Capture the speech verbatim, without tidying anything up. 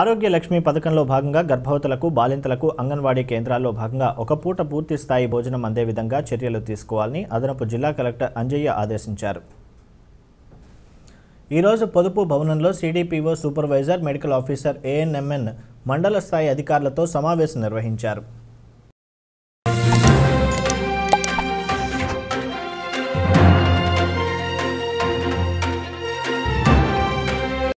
ఆరోగ్య లక్ష్మి పథకంలో భాగంగా గర్భవతులకు బాలింతలకు అంగన్వాడీ కేంద్రాల్లో భాగంగా ఒక పూట పూర్తి స్థాయి భోజనం అందే విధంగా చర్యలు తీసుకోవాలని అదనపు జిల్లా కలెక్టర్ అంజయ్య ఆదేశించారు. ఈ రోజు పొదుపు భవనంలో సిడిపిఓ సూపర్వైజర్ మెడికల్ ఆఫీసర్ ఏఎన్ఎంఎన్ మండల స్థాయి అధికారులతో సమావేశం నిర్వహించారు.